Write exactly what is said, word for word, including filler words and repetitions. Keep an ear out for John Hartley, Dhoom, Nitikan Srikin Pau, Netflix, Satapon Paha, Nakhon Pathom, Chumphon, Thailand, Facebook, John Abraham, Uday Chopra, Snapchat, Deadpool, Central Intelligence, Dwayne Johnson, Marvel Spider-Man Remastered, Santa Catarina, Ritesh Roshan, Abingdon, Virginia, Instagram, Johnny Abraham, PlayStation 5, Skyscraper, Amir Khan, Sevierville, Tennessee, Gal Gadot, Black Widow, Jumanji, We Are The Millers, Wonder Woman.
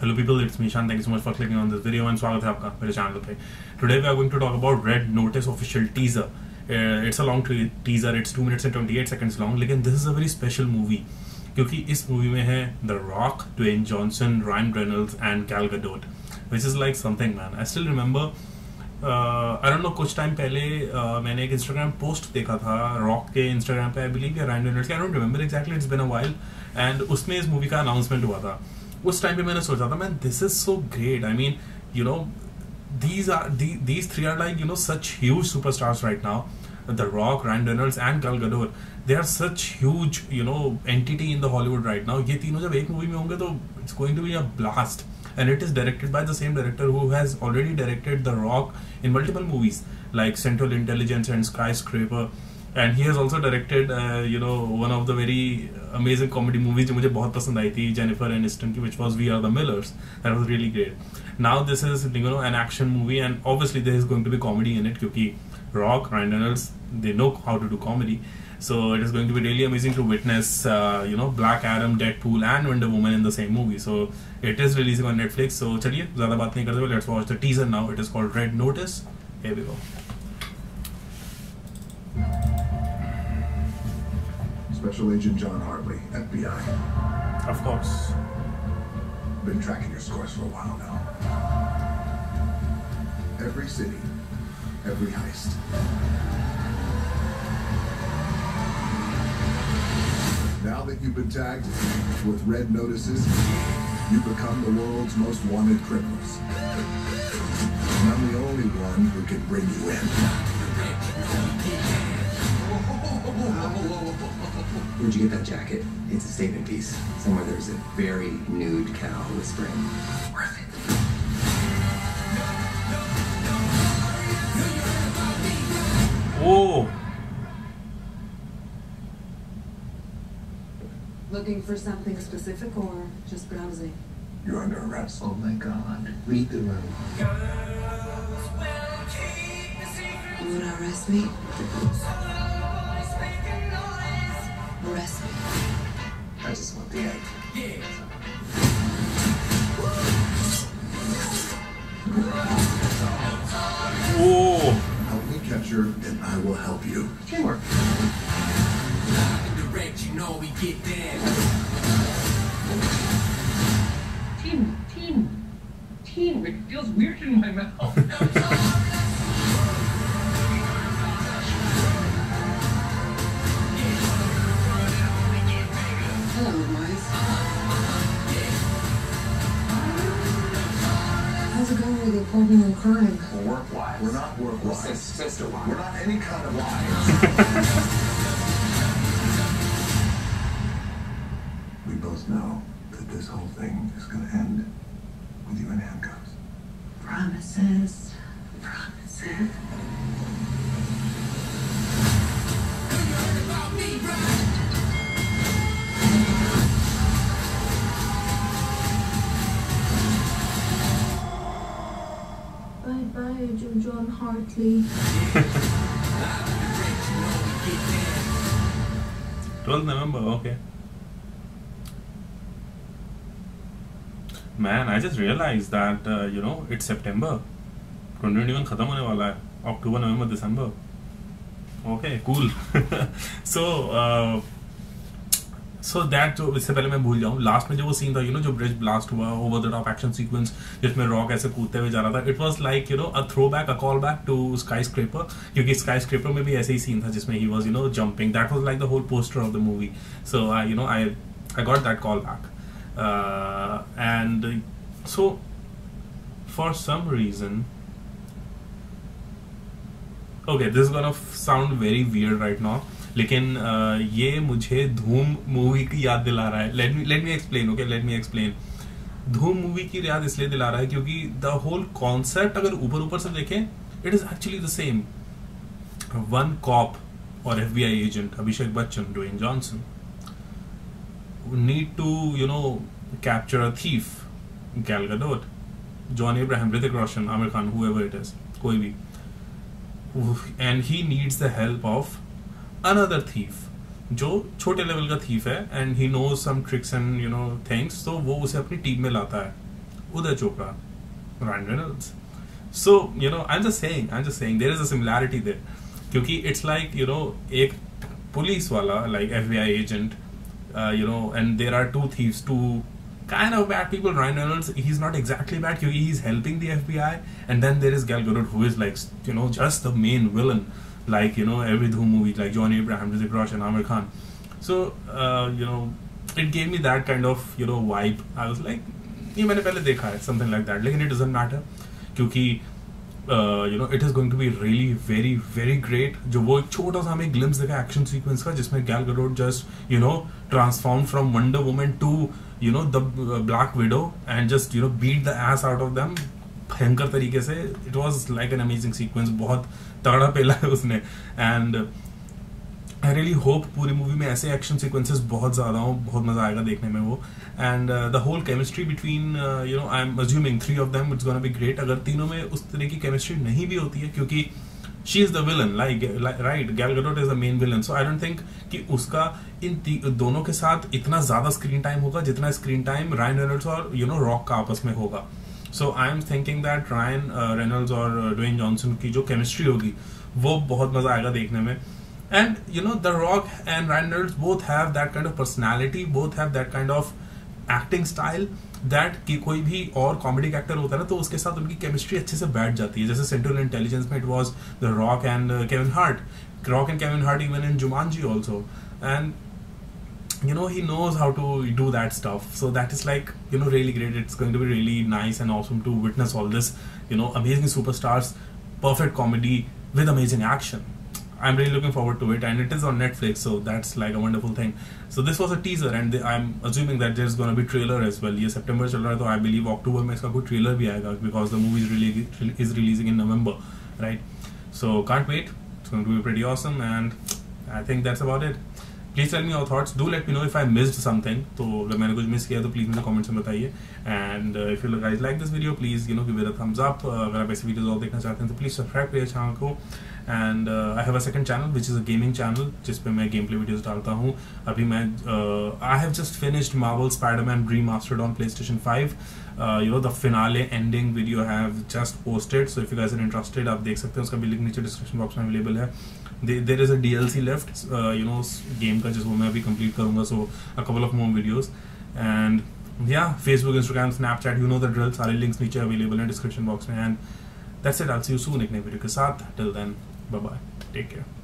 Hello people, it's Mishan. Thank you so much for clicking on this video and welcome to my channel. Today we are going to talk about Red Notice official teaser. Uh, it's a long teaser, it's two minutes and twenty-eight seconds long. But this is a very special movie because in this movie mein hai The Rock, Dwayne Johnson, Ryan Reynolds and Gal Gadot, which is like something, man. I still remember, uh, I don't know, कुछ time पहले uh, मैंने एक Instagram post देखा था Rock के Instagram पे, I believe, या Ryan Reynolds के, I don't remember exactly, it's been a while, and उसमें इस movie का announcement हुआ था. उस टाइम पे मैंने सोचा था, man, this is so great. I mean, you know, these are these, these three are like, you know, such huge superstars right now. The Rock, Ryan Reynolds and Gal Gadot. They are such huge, you know, entity in the Hollywood right now. ये तीनों जब एक movie में होंगे तो it's going to be a blast. And it is directed by the same director who has already directed The Rock in multiple movies like Central Intelligence and Skyscraper. And he has also directed, uh, you know, one of the very amazing comedy movies जो मुझे बहुत पसंद आई थी Jennifer Aniston की, which was We Are The Millers. That was really great. Now this is, you know, an action movie and obviously there is going to be comedy in it क्योंकि Rock, Ryan Reynolds, they know how to do comedy. So it is going to be really amazing to witness, uh, you know, Black Adam, Deadpool and Wonder Woman in the same movie. So it is releasing on Netflix. So चलिए ज़्यादा बात नहीं करते हुए, let's watch the teaser now. It is called Red Notice. Here we go. Special Agent John Hartley, F B I. Of course. Been tracking your scores for a while now. Every city, every heist. Now that you've been tagged with red notices, you become the world's most wanted criminals. And I'm the only one who can bring you in. Where'd you get that jacket? It's a statement piece. Somewhere there's a very nude cow whispering. Worth it. Whoa. Looking for something specific or just browsing? You're under arrest. Oh my god. Read the room. You wanna arrest me? Arrest me. I just want the egg. Yeah. Whoa! Help me capture, and I will help you. Teamwork. Direct, you know we get that. Team, team, team. It feels weird in my mouth. How's it going with the appointment on crime? We're work wives. We're not work wives. We're sister wives. We're not any kind of wives. We both know that this whole thing is going to end with you in handcuffs. Promises. Promises. John Hartley. twelfth November, okay. Man, I just realized that, uh, you know, it's September. twenty twenty-one khatam hone wala hai. October, November, December. Okay, cool. so, uh, So that जो इससे पहले मैं भूल जाऊँ, last में जो वो scene था, you know, जो bridge blast हुआ, over the top action sequence जिसमें Rock ऐसे कूदते हुए जा रहा था, it was like, you know, a throwback, a callback to Skyscraper, क्योंकि Skyscraper में भी ऐसे ही scene था जिसमें he was, you know, jumping. That was like the whole poster of the movie. So I, uh, you know, I I got that callback, uh, and so for some reason. Okay, this is gonna sound very weird right now. लेकिन uh, ये मुझे धूम movie की याद दिला रहा है. Let me let me explain, okay? Let me explain. Dhoom movie की याद इसलिए दिला रहा है क्योंकि the whole concept अगर ऊपर ऊपर से देखें, it is actually the same. One cop or F B I agent, Abhishek Bachchan, Dwayne Johnson, need to, you know, capture a thief, Gal Gadot, John Abraham, Ritesh Roshan, Amir Khan, whoever it is, कोई भी. And he needs the help of another thief जो छोटे level का thief है and he knows some tricks and you know things, तो वो उसे अपनी टीम में लाता है Uday Chopra, Ryan Reynolds. So, you know, I'm just saying, I'm just saying, there is a similarity there. Because it's like, you know, a police wala, like F B I agent, uh, you know, and there are two thieves, two kind of bad people. Ryan Reynolds, he's not exactly bad, because he's helping the F B I. And then there is Gal Gadot, who is like, you know, just the main villain. Like, you know, every Dhoom movie, like Johnny Abraham, Ritesh Roshan, Amir Khan. So, uh, you know, it gave me that kind of, you know, vibe. I was like, I have seen it before, something like that. But it doesn't matter. Because, uh, you know, it is going to be really, very, very great. जो वो एक छोटा सा हमें glimpse देखा action sequence का, जिसमें Gal Gadot just, you know, transformed from Wonder Woman to, you know, the Black Widow and just, you know, beat the ass out of them. भयंकर तरीके से. It was like an amazing sequence. बहुत तगड़ा पेला है उसने. And I really hope पूरी movie में ऐसे action sequences बहुत ज़्यादा हों, बहुत मज़ा आएगा देखने में वो. And uh, the whole chemistry between, uh, you know, I'm assuming three of them, it's gonna be great. अगर तीनों में उस तरह की chemistry नहीं भी होती है, क्योंकि she is the villain, like, like right? Gal Gadot is the main villain, so I don't think कि उसका इन दोनों के साथ इतना ज़्यादा screen time होगा, जितना screen time Ryan Reynolds और you know Rock का आपस में होगा. So I'm thinking that Ryan uh, Reynolds और uh, Dwayne Johnson की जो chemistry होगी, वो बहुत मज़ा आएगा देखने में. And you know, The Rock and Ryan Reynolds both have that kind of personality, both have that kind of acting style that कि कोई भी और comedic actor होता है ना, तो उसके साथ उनकी chemistry अच्छे से बैठ जाती है. जैसे Central Intelligence में it was The Rock and uh, Kevin Hart, Rock and Kevin Hart even in Jumanji also, and you know he knows how to do that stuff. So that is like, you know, really great. It's going to be really nice and awesome to witness all this, you know, amazing superstars, perfect comedy with amazing action. I'm really looking forward to it, and it is on Netflix, so that's like a wonderful thing. So this was a teaser, and they, I'm assuming that there's going to be trailer as well. Yes, September chal raha hai, so I believe October mein iska koi trailer bhi aayega, because the movie is really is releasing in November, right? So can't wait. It's going to be pretty awesome, and I think that's about it. Please tell me your thoughts. Do let me know if I missed something. So if I missed something, please tell me in the comments. And uh, if you guys like this video, please, you know, give it a thumbs up. Uh, if you want to see more videos, then please subscribe to the channel. And uh, I have a second channel, which is a gaming channel, जिस पे मैं gameplay videos डालता हूँ. अभी मैं, uh, I have just finished Marvel Spider-Man Remastered on PlayStation five. Uh, you know, the finale ending video I have just posted. So if you guys are interested, आप देख सकते हैं. उसका भी link नीचे description box में available है. There, there is a D L C left, uh, you know, game का जिसको मैं अभी complete करूँगा. So a couple of more videos. And yeah, Facebook, Instagram, Snapchat, you know the drill. सारे links नीचे available हैं description box में. And that's it. I'll see you soon एक नए video के साथ. Till then. Bye-bye. Take care.